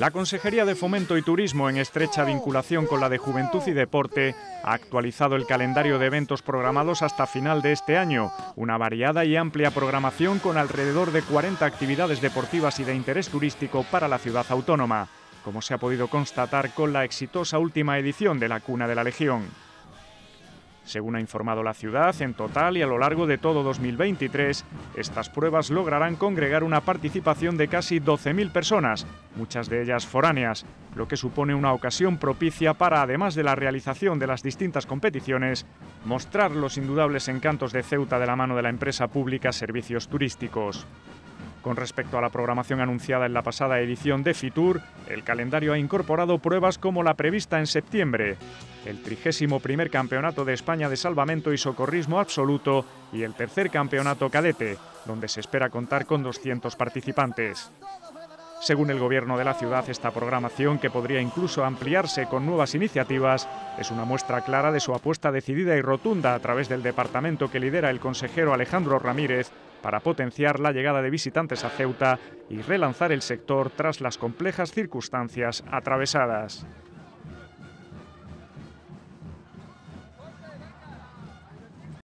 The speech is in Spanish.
La Consejería de Fomento y Turismo, en estrecha vinculación con la de Juventud y Deporte, ha actualizado el calendario de eventos programados hasta final de este año. Una variada y amplia programación con alrededor de 40 actividades deportivas y de interés turístico para la ciudad autónoma, como se ha podido constatar con la exitosa última edición de la Cuna de la Legión. Según ha informado la ciudad, en total y a lo largo de todo 2023, estas pruebas lograrán congregar una participación de casi 12.000 personas, muchas de ellas foráneas, lo que supone una ocasión propicia para, además de la realización de las distintas competiciones, mostrar los indudables encantos de Ceuta de la mano de la empresa pública Servicios Turísticos. Con respecto a la programación anunciada en la pasada edición de FITUR, el calendario ha incorporado pruebas como la prevista en septiembre, el 31º Campeonato de España de Salvamento y Socorrismo Absoluto y el tercer Campeonato Cadete, donde se espera contar con 200 participantes. Según el Gobierno de la ciudad, esta programación, que podría incluso ampliarse con nuevas iniciativas, es una muestra clara de su apuesta decidida y rotunda a través del departamento que lidera el consejero Alejandro Ramírez para potenciar la llegada de visitantes a Ceuta y relanzar el sector tras las complejas circunstancias atravesadas.